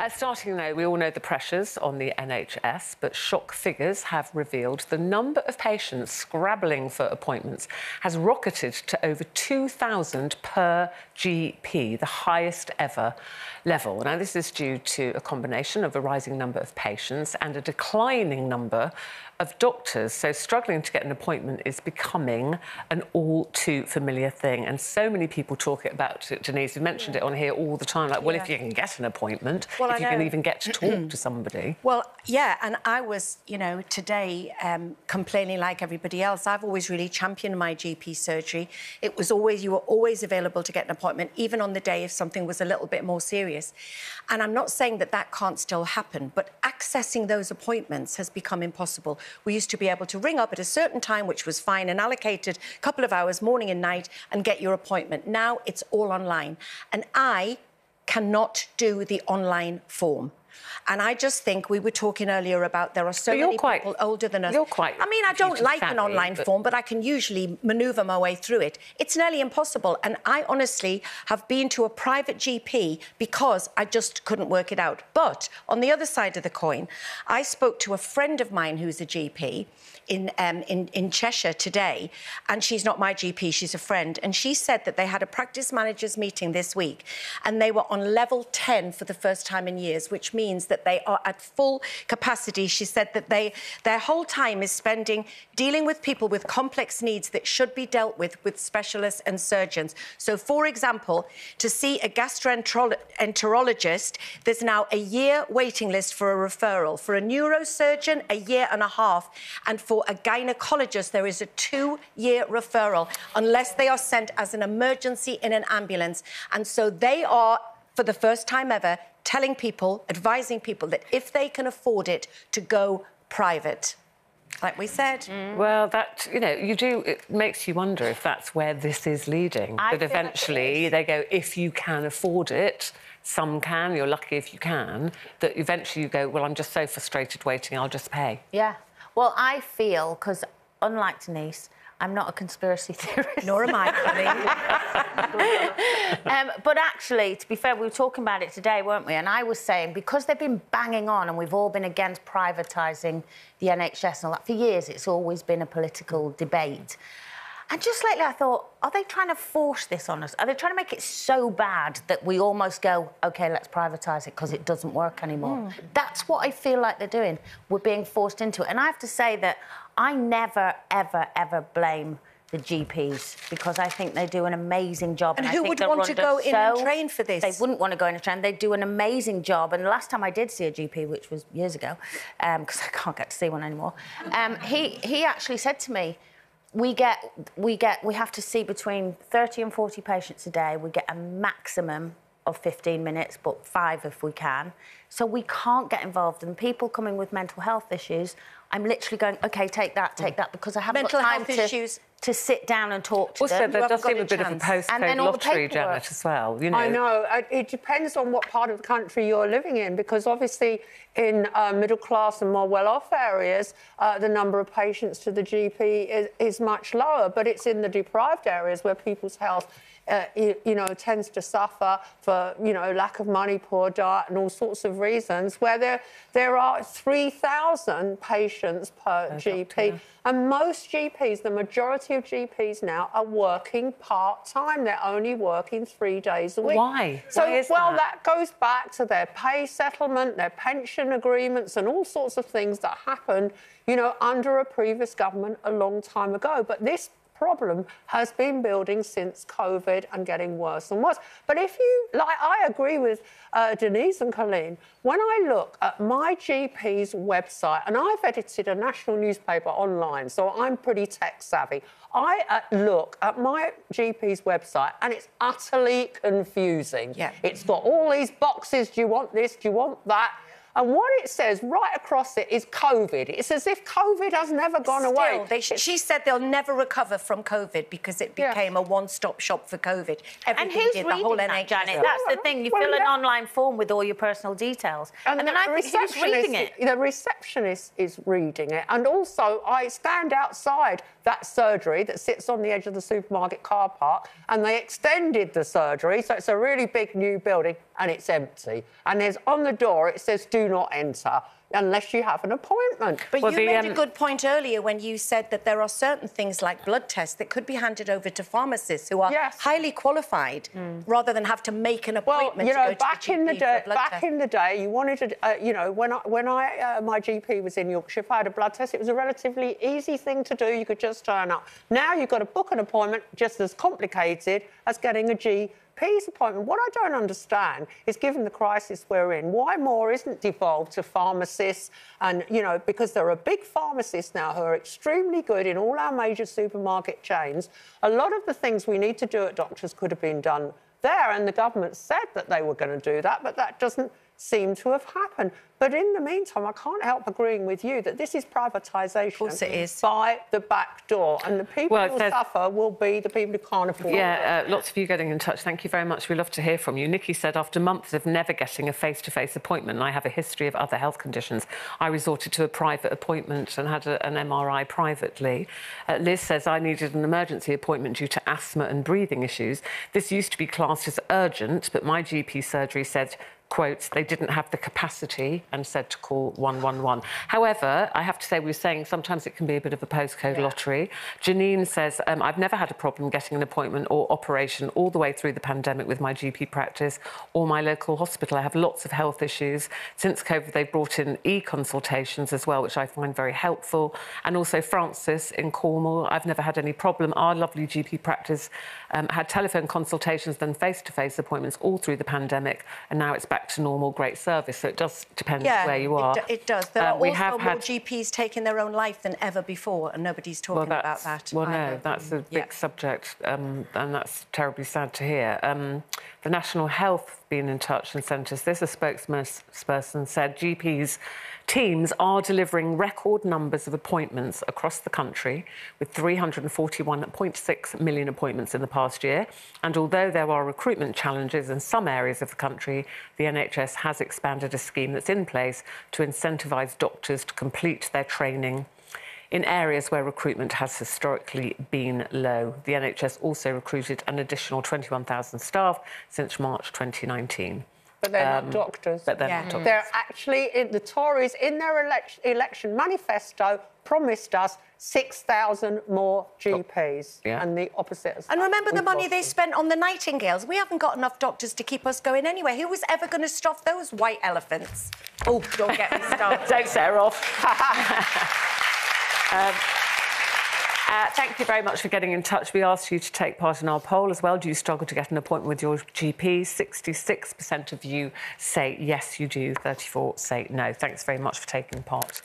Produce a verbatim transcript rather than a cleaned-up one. Uh, starting though, we all know the pressures on the N H S, but shock figures have revealed the number of patients scrabbling for appointments has rocketed to over two thousand per G P, the highest ever level. Now, this is due to a combination of a rising number of patients and a declining number of doctors. So struggling to get an appointment is becoming an all too familiar thing. And so many people talk about it, Denise. We've mentioned yeah. it on here all the time, like, well, yeah. if you can get an appointment, well, if I you know. can even get to talk to somebody. Well, yeah, and I was, you know, today um, complaining like everybody else. I've always really championed my G P surgery. It was always, you were always available to get an appointment, even on the day if something was a little bit more serious. And I'm not saying that that can't still happen, but accessing those appointments has become impossible. We used to be able to ring up at a certain time, which was fine, and allocated a couple of hours, morning and night, and get your appointment. Now it's all online. And I cannot do the online form. And I just think we were talking earlier about there are so many quite, people older than us. You're quite I mean, I don't like savvy, an online but... form, but I can usually manoeuvre my way through it. It's nearly impossible. And I honestly have been to a private G P because I just couldn't work it out. But on the other side of the coin, I spoke to a friend of mine who's a G P in, um, in, in Cheshire today, and she's not my G P, she's a friend. And she said that they had a practice managers meeting this week and they were on level ten for the first time in years, which means means that they are at full capacity. She said that they their whole time is spending dealing with people with complex needs that should be dealt with with specialists and surgeons. So, for example, to see a gastroenterologist, there's now a year waiting list for a referral. For a neurosurgeon, a year and a half. And for a gynaecologist, there is a two-year referral, unless they are sent as an emergency in an ambulance. And so they are, for the first time ever, telling people, advising people that if they can afford it, to go private. Like we said. Mm. Well, that, you know, you do, it makes you wonder if that's where this is leading. I that eventually they go, if you can afford it, some can, you're lucky if you can, that eventually you go, well, I'm just so frustrated waiting, I'll just pay. Yeah. Well, I feel, because unlike Denise, I'm not a conspiracy theorist. Nor am I. um, but actually, to be fair, we were talking about it today, weren't we? And I was saying, because they've been banging on and we've all been against privatising the N H S and all that, for years it's always been a political debate. And just lately I thought, are they trying to force this on us? Are they trying to make it so bad that we almost go, OK, let's privatise it because it doesn't work anymore? Mm. That's what I feel like they're doing. We're being forced into it. And I have to say that I never, ever, ever blame the G Ps because I think they do an amazing job. And, and who I think would want to go in so and train for this? They wouldn't want to go in and train. They do an amazing job. And the last time I did see a G P, which was years ago, because um, I can't get to see one anymore, um, he, he actually said to me, We get, we get, we have to see between thirty and forty patients a day. We get a maximum of fifteen minutes, but five if we can. So we can't get involved. And people coming with mental health issues, I'm literally going, OK, take that, take that, because I haven't mental got time health to... issues. to sit down and talk to also, them. Also, there does seem a, a bit of a postcode lottery, Janet, as well, you know. I know. It depends on what part of the country you're living in, because obviously in uh, middle-class and more well-off areas, uh, the number of patients to the G P is, is much lower, but it's in the deprived areas where people's health, uh, you, you know, tends to suffer for, you know, lack of money, poor diet and all sorts of reasons, where there, there are three thousand patients per oh, G P. Doctor, yeah. And most G Ps, the majority of G Ps now are working part-time. They're only working three days a week. Why? So, Why is well, that? that goes back to their pay settlement, their pension agreements and all sorts of things that happened, you know, under a previous government a long time ago. But this problem has been building since COVID and getting worse and worse. But if you, like, I agree with uh, Denise and Colleen. When I look at my G P's website, and I've edited a national newspaper online, so I'm pretty tech-savvy, I uh, look at my G P's website and it's utterly confusing. Yeah. It's got all these boxes, do you want this, do you want that? And what it says right across it is COVID. It's as if COVID has never gone Still, away. They sh she said they'll never recover from COVID because it became yeah. a one-stop shop for COVID. Everything and who's did, reading the whole that, N H S. Janet? Yeah. That's the thing. You well, fill yeah. an online form with all your personal details. And, and the then I think who's reading it? The receptionist is reading it. And also, I stand outside that surgery that sits on the edge of the supermarket car park, and they extended the surgery, so it's a really big new building, and it's empty. And there's on the door, it says, do not enter unless you have an appointment. But well, you the, made um... a good point earlier when you said that there are certain things like blood tests that could be handed over to pharmacists who are yes. highly qualified mm. rather than have to make an appointment. Well, you know, to go back to the in the day, back test. in the day, you wanted to, uh, you know, when I, when I uh, my G P was in Yorkshire, if I had a blood test, it was a relatively easy thing to do. You could just turn up. Now you've got to book an appointment, just as complicated as getting a G P. P A's appointment. What I don't understand is, given the crisis we're in, why more isn't devolved to pharmacists? And, you know, because there are big pharmacists now who are extremely good in all our major supermarket chains. A lot of the things we need to do at doctors could have been done there, and the government said that they were going to do that, but that doesn't seem to have happened. But in the meantime, I can't help agreeing with you that this is privatisation. Of course it is. By the back door. And the people well, who there's... suffer will be the people who can't afford yeah, it. Yeah, uh, lots of you getting in touch. Thank you very much. We love to hear from you. Nikki said, after months of never getting a face-to-face appointment, and I have a history of other health conditions, I resorted to a private appointment and had a, an M R I privately. Uh, Liz says, I needed an emergency appointment due to asthma and breathing issues. This used to be classed as urgent, but my G P surgery said, quotes, they didn't have the capacity and said to call one one one. However, I have to say, we were saying sometimes it can be a bit of a postcode yeah. lottery. Janine says, um, I've never had a problem getting an appointment or operation all the way through the pandemic with my G P practice or my local hospital. I have lots of health issues. Since COVID, they've brought in e-consultations as well, which I find very helpful. And also Francis in Cornwall, I've never had any problem. Our lovely G P practice um, had telephone consultations, then face-to-face appointments all through the pandemic, and now it's back to normal, great service. So it does depend yeah, where you are. It, it does. There um, are also have more had... G Ps taking their own life than ever before, and nobody's talking well, about that. Well, either. no, that's a big yeah. subject, um, and that's terribly sad to hear. Um, the National Health been in touch and sent us this. A spokesperson said G Ps teams are delivering record numbers of appointments across the country, with three hundred forty-one point six million appointments in the past year. And although there are recruitment challenges in some areas of the country, the N H S has expanded a scheme that's in place to incentivise doctors to complete their training in areas where recruitment has historically been low. The N H S also recruited an additional twenty-one thousand staff since March twenty nineteen. But they're um, not doctors. But they're yeah. not doctors. They're actually, in the Tories, in their election, election manifesto, promised us six thousand more G Ps yeah. and the opposite. And remember the money they spent on the Nightingales. We haven't got enough doctors to keep us going anyway. Who was ever going to stop those white elephants? Oh, don't get me started. Don't set her off. Um, uh, thank you very much for getting in touch. We asked you to take part in our poll as well. Do you struggle to get an appointment with your G P? sixty-six percent of you say yes, you do. thirty-four percent say no. Thanks very much for taking part.